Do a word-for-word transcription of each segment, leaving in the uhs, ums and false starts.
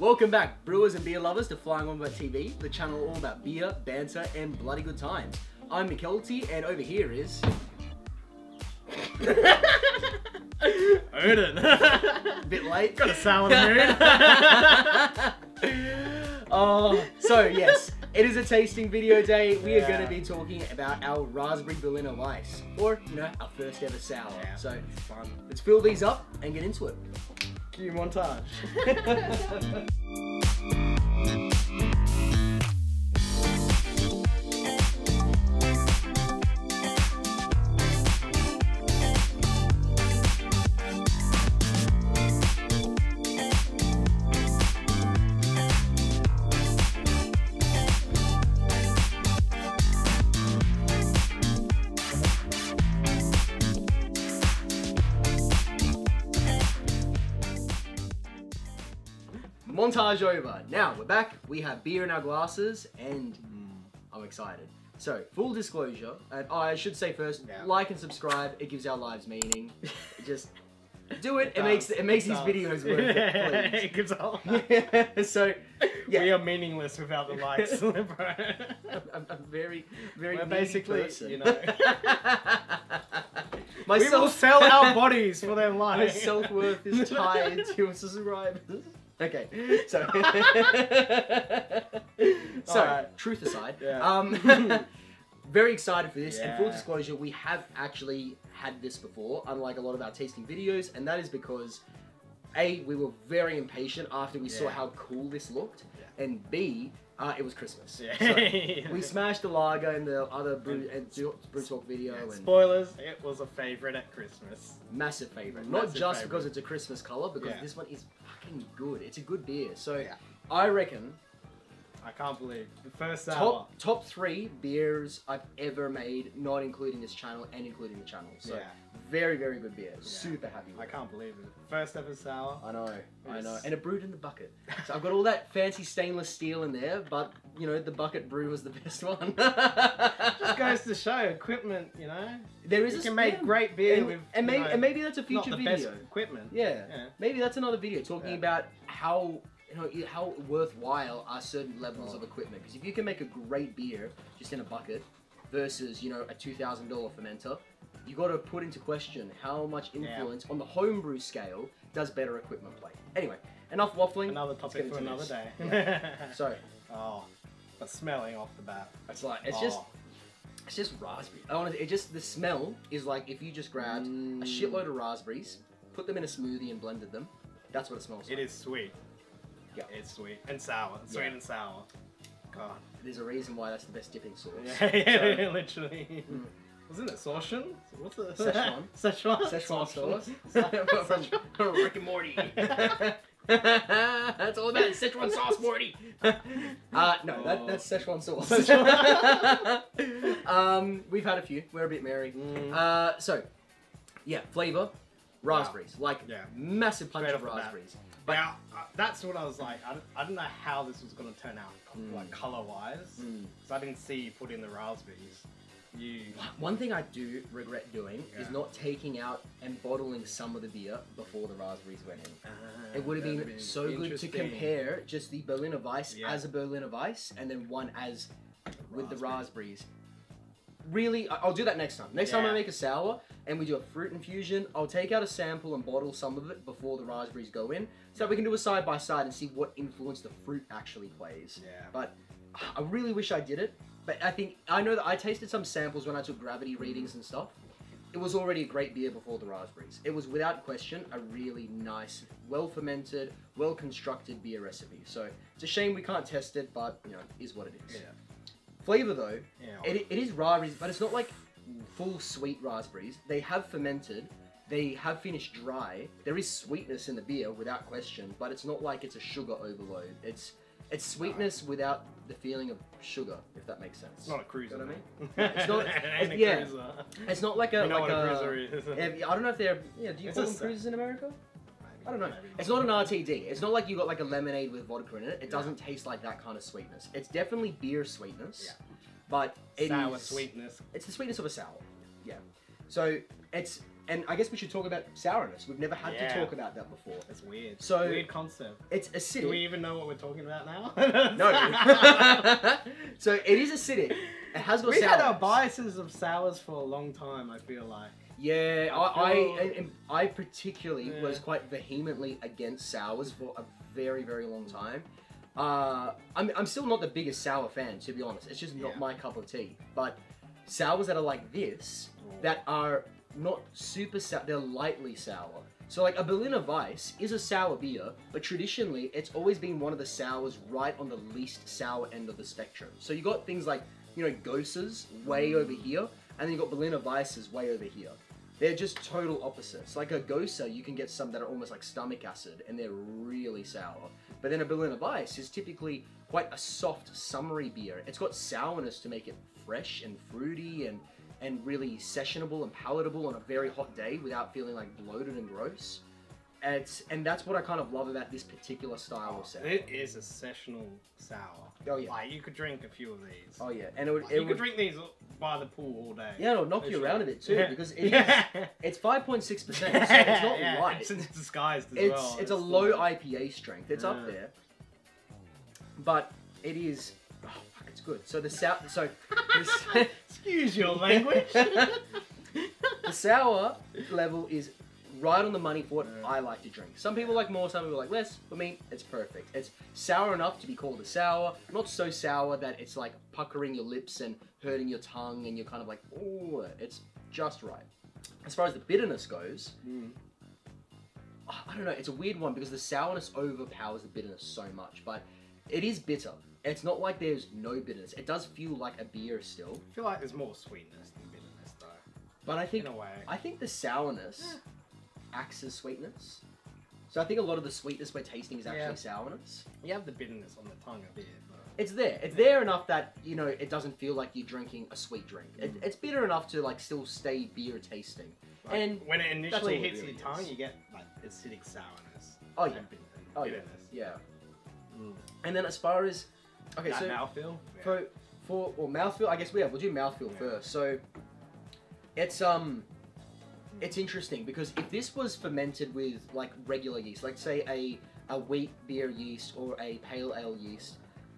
Welcome back, brewers and beer lovers, to Flying Wombat T V, the channel all about beer, banter, and bloody good times. I'm McKelty, and over here is... Odin! A bit late. Got a sour mood. Oh, so yes, it is a tasting video day. We yeah. are going to be talking about our Raspberry Berliner Weisse, or, you know, our first ever sour. Yeah, so it's fun. Let's fill these up and get into it. Cue montage. Montage over. Now we're back, we have beer in our glasses, and I'm excited. So, full disclosure, and oh, I should say first, yeah. like and subscribe, it gives our lives meaning. Just do it, it, it makes, it makes it these does. videos worth it, please. It gives all that. So, yeah. We are meaningless without the likes, bro. I'm, I'm very, very We're basically, person. you know. My we self will sell our bodies for their lives. My self-worth is tied to our subscribers. Okay, so, so right. truth aside, yeah. um, very excited for this, yeah. and full disclosure, we have actually had this before, unlike a lot of our tasting videos, and that is because A, we were very impatient after we yeah. saw how cool this looked, yeah. and B, uh, it was Christmas. Yeah. So yeah. we smashed the lager in the other Brew, and, brew Talk video. Yeah, and spoilers, it was a favourite at Christmas. Massive favourite. Not massive just favorite. because it's a Christmas colour, because yeah. this one is fucking good. It's a good beer. So yeah. I reckon... I can't believe the first hour. Top, top three beers I've ever made, not including this channel and including the channel. So yeah. very, very good beer. Yeah. Super happy with I can't it. believe it. First ever sour. I know, I know. And it brewed in the bucket. So I've got all that fancy stainless steel in there, but you know, the bucket brew was the best one. Just goes to show equipment, you know. There is you a can make yeah. great beer and, with and maybe, know, and maybe that's a future not the video. Best equipment. Yeah. yeah. Maybe that's another video talking yeah. about how Know, how worthwhile are certain levels oh. of equipment, because if you can make a great beer just in a bucket versus, you know, a two thousand dollar fermenter, you got to put into question how much influence yeah. on the homebrew scale does better equipment play. Anyway, enough waffling. Another topic for another this. day. Yeah. So, oh, but smelling off the bat, it's like it's oh. just it's just raspberry. I want it just the smell is like if you just grabbed mm. a shitload of raspberries, put them in a smoothie and blended them. That's what it smells like. It is sweet. Yeah. It's sweet and sour. It's yeah. sweet and sour. God. There's a reason why that's the best dipping sauce. Yeah, yeah so, literally. Mm. Wasn't it Saucian? What's the Szechuan? Szechuan. Szechuan sauce. Szechuan. From Rick and Morty. That's all about Szechuan sauce, Morty. Uh, no, oh. that, that's Szechuan sauce. Szechuan. um, we've had a few. We're a bit merry. Mm. Uh, so, yeah, flavour. Raspberries, wow. like yeah. massive punch Straight of raspberries. That. But now, uh, that's what I was like, I, I didn't know how this was going to turn out, mm. like colour-wise, mm. so I didn't see you put in the raspberries. You... One thing I do regret doing yeah. is not taking out and bottling some of the beer before the raspberries went in. Uh, it would have been, been so good to compare just the Berliner Weisse yeah. as a Berliner Weisse, and then one as with Raspberry. the raspberries. Really, I'll do that next time. Next yeah. time I make a sour and we do a fruit infusion, I'll take out a sample and bottle some of it before the raspberries go in, so that we can do a side by side and see what influence the fruit actually plays. Yeah. But I really wish I did it. But I think, I know that I tasted some samples when I took gravity readings and stuff. It was already a great beer before the raspberries. It was without question a really nice, well fermented, well constructed beer recipe. So it's a shame we can't test it, but you know, it is what it is. Yeah. Flavour though, yeah. it, it is raspberries, but it's not like full sweet raspberries. They have fermented, they have finished dry. There is sweetness in the beer without question, but it's not like it's a sugar overload. It's it's sweetness right. without the feeling of sugar, if that makes sense. It's not a cruiser, you know what I mean? Yeah, it's not. It it's, yeah, a it's not like a. You know like what a, a cruiser is. I don't know if they're. Yeah, do you it's call them cruisers in America? I don't know. It's not an R T D. It's not like you got like a lemonade with vodka in it. It yeah. doesn't taste like that kind of sweetness. It's definitely beer sweetness, yeah. but it sour is, sweetness. It's the sweetness of a sour. Yeah. So it's And I guess we should talk about sourness. We've never had yeah. to talk about that before. That's weird. So weird concept. It's acidic. Do we even know what we're talking about now? No. So it is acidic. It has got sourness. We've had our biases of sours for a long time, I feel like. Yeah, I, I, I, I particularly yeah. was quite vehemently against sours for a very, very long time. Uh, I'm, I'm still not the biggest sour fan, to be honest. It's just not yeah. my cup of tea. But sours that are like this, that are not super sour, they're lightly sour. So like a Berliner Weisse is a sour beer, but traditionally it's always been one of the sours right on the least sour end of the spectrum. So you got things like, you know, Gose's way over here, and then you got Berliner Weisses way over here. They're just total opposites. Like a Gose, you can get some that are almost like stomach acid, and they're really sour. But then a Berliner Weisse is typically quite a soft, summery beer. It's got sourness to make it fresh and fruity and, and really sessionable and palatable on a very hot day without feeling like bloated and gross. And, it's, and that's what I kind of love about this particular style oh, of sour. It is a sessional sour. Oh yeah. Like, you could drink a few of these. Oh yeah, and it would. Like, it you would, could drink these by the pool all day. Yeah, it'll knock you around a bit too, yeah. because it yeah. is, it's five point six percent, so it's not yeah. light. It's disguised as it's, well. It's, it's a low I P A strength. It's yeah. up there, but it is. Oh, fuck, it's good. So the sour. So the, excuse your language. The sour level is right on the money for what yeah. I like to drink. Some people like more, some people like less. For me, it's perfect. It's sour enough to be called a sour, not so sour that it's like puckering your lips and hurting your tongue and you're kind of like, oh, it's just right. As far as the bitterness goes, mm. I don't know, it's a weird one because the sourness overpowers the bitterness so much, but it is bitter. It's not like there's no bitterness. It does feel like a beer still. I feel like there's more sweetness than bitterness though. But I think, in a way. I think the sourness, yeah. acts as sweetness. So I think a lot of the sweetness we're tasting is actually yeah. sourness. You have the bitterness on the tongue a bit, but... It's there. It's yeah. there enough that, you know, it doesn't feel like you're drinking a sweet drink. Mm. It, it's bitter enough to, like, still stay beer tasting. Like, and when it initially hits your tongue, you get, like, acidic sourness. Oh, yeah. Oh, yeah. Yeah. Mm. And then as far as... Okay, that so... mouthfeel? For, yeah. for... Well, mouthfeel, I guess we have. We'll do mouthfeel yeah. first. So, it's, um... it's interesting because if this was fermented with like regular yeast, like say a, a wheat beer yeast or a pale ale yeast,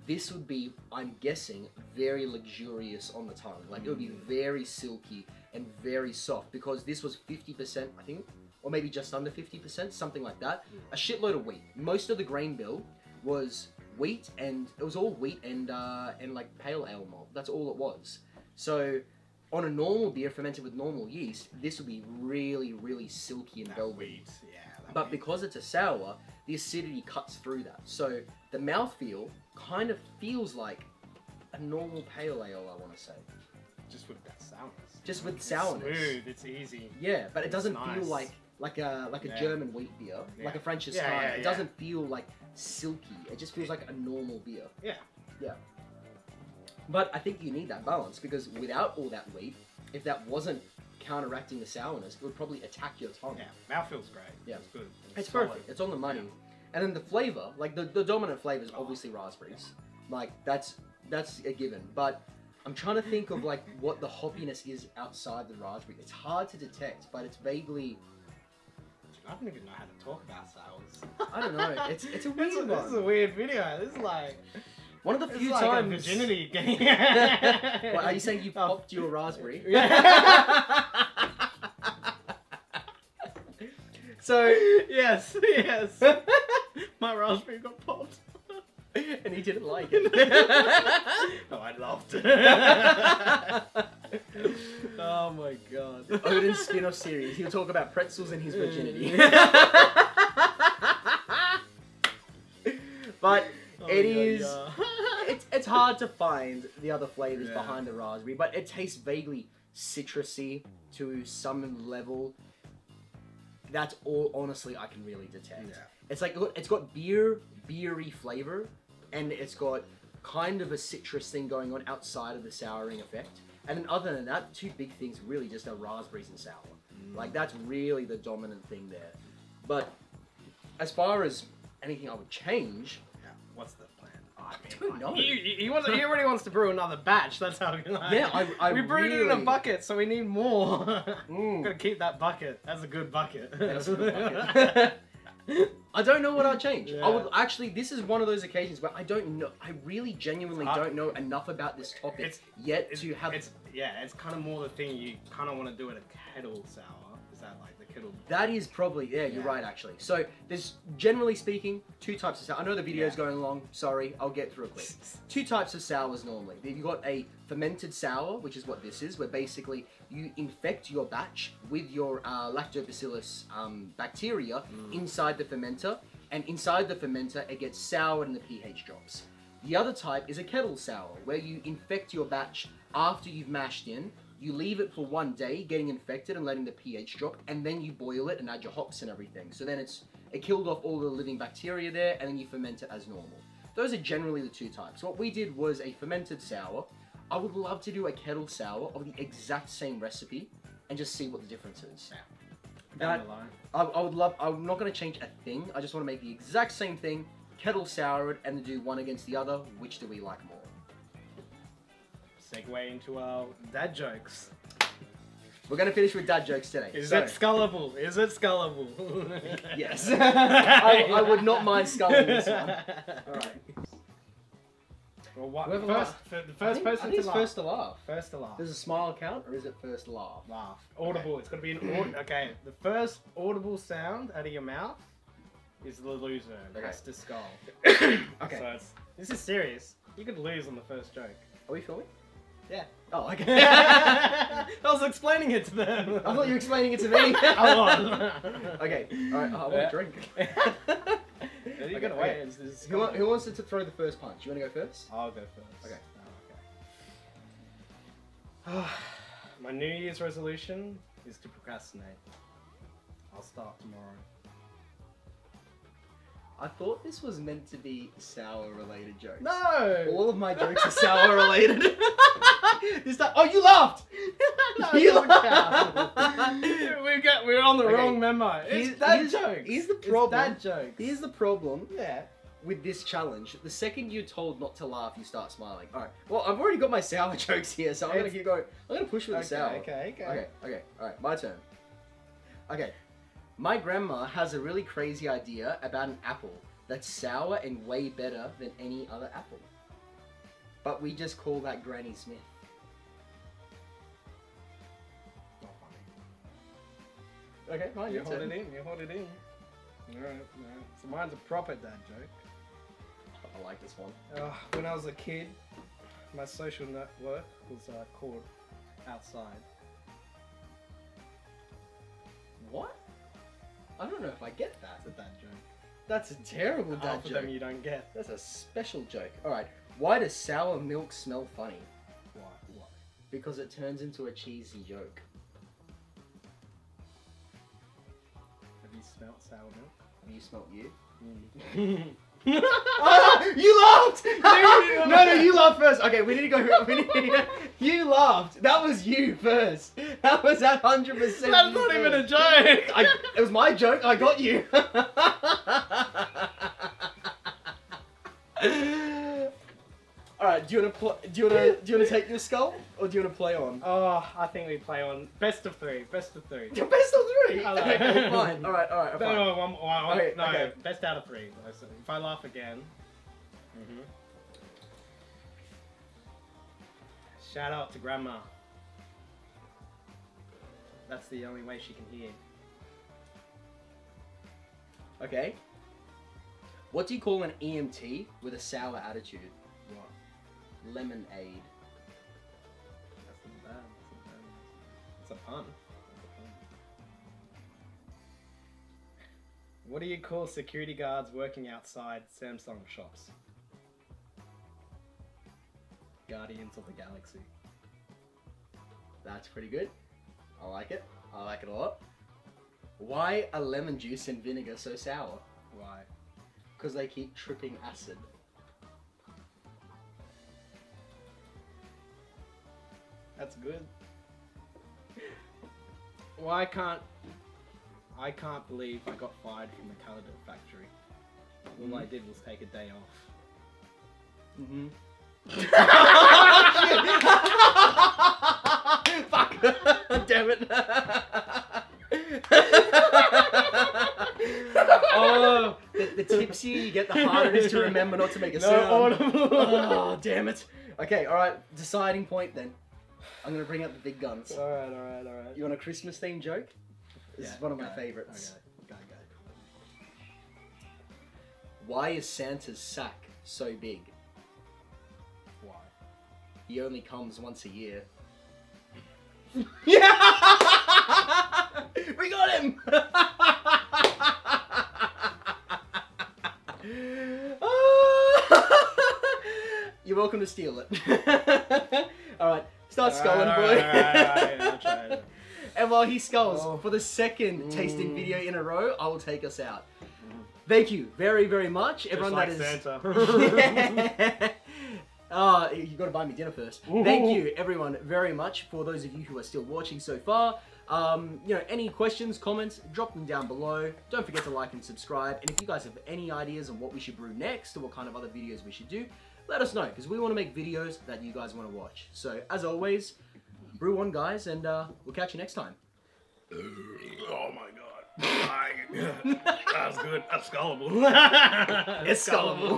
this would be, I'm guessing, very luxurious on the tongue. Like it would be very silky and very soft because this was fifty percent, I think, or maybe just under fifty percent, something like that. A shitload of wheat. Most of the grain bill was wheat and it was all wheat and, uh, and like pale ale malt. That's all it was. So... on a normal beer fermented with normal yeast, this would be really, really silky and velvety. Yeah, but weed. Because it's a sour, the acidity cuts through that. So the mouthfeel kind of feels like a normal pale ale, I want to say. Just with that sourness. Just with it's sourness. Smooth, it's easy. Yeah, but it doesn't nice. feel like like a like a yeah. German wheat beer, yeah. like a French style. Yeah, yeah, yeah. It doesn't feel like silky. It just feels like a normal beer. Yeah. Yeah. But I think you need that balance because without all that wheat, if that wasn't counteracting the sourness, it would probably attack your tongue. Yeah, mouthfeel's great. Yeah, it's good. It's, it's perfect. It's on the money. Yeah. And then the flavor, like the, the dominant flavor is obviously raspberries. Yeah. Like that's that's a given. But I'm trying to think of like what the hoppiness is outside the raspberry. It's hard to detect, but it's vaguely. I don't even know how to talk about sours. I don't know. It's it's a weird this, one. This is a weird video. This is like. One of the it's few like times a virginity game. What, are you saying you popped your raspberry? So yes, yes, my raspberry got popped, and he didn't like it. Oh, I laughed. Oh my god! The Odin spin-off series. He'll talk about pretzels and his virginity. But. Oh, it yeah, is. Yeah. It's it's hard to find the other flavors yeah. behind the raspberry, but it tastes vaguely citrusy to some level. That's all, honestly, I can really detect. Yeah. It's like it's got beer, beery flavor, and it's got kind of a citrus thing going on outside of the souring effect. And then other than that, two big things really just are raspberries and sour. Mm. Like that's really the dominant thing there. But as far as anything I would change. What's the plan? Oh, don't know. He, he wants. He already wants to brew another batch. That's how. Like, yeah, I, I we brewed really... it in a bucket, so we need more. Mm. Gotta keep that bucket. That's a good bucket. That's a good bucket. I don't know what I'd change. Yeah. I would actually. This is one of those occasions where I don't know. I really genuinely don't know enough about this topic it's, yet it's, to have. It's, yeah, it's kind of more the thing you kind of want to do at a kettle sour. Is that like the kettle? That is probably. Yeah, yeah. You're right actually. So there's generally speaking two types of sour. I know the video's yeah. going long. Sorry, I'll get through it quick. Two types of sours normally. You've got a fermented sour, which is what this is, where basically you infect your batch with your uh, lactobacillus um, bacteria mm. inside the fermenter, and inside the fermenter it gets soured and the pH drops. The other type is a kettle sour, where you infect your batch after you've mashed in, you leave it for one day getting infected and letting the pH drop, and then you boil it and add your hops and everything. So then it's it killed off all the living bacteria there, and then you ferment it as normal. Those are generally the two types. What we did was a fermented sour. I would love to do a kettle sour of the exact same recipe and just see what the difference is. Yeah. That, I, I would love, I'm not going to change a thing. I just want to make the exact same thing, kettle sour it, and do one against the other. Which do we like more? Segue into our dad jokes. We're going to finish with dad jokes today. Is so. it scullable? Is it scullable? Yes. I, I would not mind sculling this one. All right. Well, what, first, laugh. the first think, person to laugh. First to laugh. First to laugh. Does a smile count, or is it first laugh? Laugh. Audible. Okay. It's gonna be an audible. Okay. The first audible sound out of your mouth is the loser. Okay. Has to skull. Okay. So it's, this is serious. You could lose on the first joke. Are we filming? Yeah. Oh, okay. I was explaining it to them. I thought you were explaining it to me. I was. Okay. All right. Oh, I want yeah. a drink. You okay, away. Okay. Is who, who wants to throw the first punch? You want to go first? I'll go first. Okay. Oh, okay. My New Year's resolution is to procrastinate. I'll start tomorrow. I thought this was meant to be sour-related jokes. No! All of my jokes are sour-related. This time, oh, you laughed! No, you laughed! we got, we're on the okay. wrong memo. It's here's, dad here's, jokes. Here's the problem. It's dad jokes. Here's the problem yeah. with this challenge. The second you're told not to laugh, you start smiling. All right. Well, I've already got my sour jokes here, so I'm going to keep going. I'm going to push with okay, the sour. Okay, okay, okay. Okay, all right. My turn. Okay. My grandma has a really crazy idea about an apple that's sour and way better than any other apple. But we just call that Granny Smith. Not funny. Okay, fine. You hold it in, you hold it in. Alright, alright. So mine's a proper dad joke. I like this one. Uh, when I was a kid, my social network was uh, called Outside. What? I don't know if I get that. That's a dad joke. That's a terrible dad Half joke. Half of them you don't get. That's a special joke. Alright, why does sour milk smell funny? Why? Why? Because it turns into a cheesy joke. Have you smelt sour milk? Have you smelt you? Mm. Oh, you laughed! No, no, no, you laughed first. Okay, we need to go. We need to, you laughed. That was you first. That was at one hundred percent. That's not first. even a joke. I, it was my joke. I got you. All right. Do you want to do you want to do you want to take your skull, or do you want to play on? Oh, I think we play on. Best of three. Best of three. Best of three. All right. Okay, fine. All right. All right. Fine. No, one, one, one, okay, no okay. best out of three. If I laugh again. Mm-hmm. Shout out to Grandma. That's the only way she can hear. Okay. What do you call an E M T with a sour attitude? What? Lemonade. That's not bad. That's not bad. It's a pun. What do you call security guards working outside Samsung shops? Guardians of the Galaxy. That's pretty good. I like it. I like it a lot. Why are lemon juice and vinegar so sour? Why? Because they keep tripping acid. That's good. Why can't... I can't believe I got fired from the calendar factory. All mm. I did was take a day off. Mm-hmm. Fuck! Damn it! Oh, the, the tipsier you get, the harder it is to remember not to make a no sound. Oh, damn it! Okay, all right. Deciding point then. I'm gonna bring out the big guns. All right, all right, all right. You want a Christmas themed joke? This yeah, is one of my favourites. Okay. Go, go. Why is Santa's sack so big? Why? He only comes once a year. Yeah! We got him! You're welcome to steal it. Alright, start sculling, right, boy. All right, all right, all right. And while he sculls, oh. for the second mm. tasting video in a row, I will take us out. Thank you very, very much. Just Everyone like that is. Santa. Yeah. Oh, you got to buy me dinner first. Ooh. Thank you, everyone, very much for those of you who are still watching so far. Um, you know, any questions, comments, drop them down below. Don't forget to like and subscribe. And if you guys have any ideas on what we should brew next or what kind of other videos we should do, let us know, because we want to make videos that you guys want to watch. So, as always, brew on, guys, and uh, we'll catch you next time. Oh my God. That was good. That's scalable. It's scalable.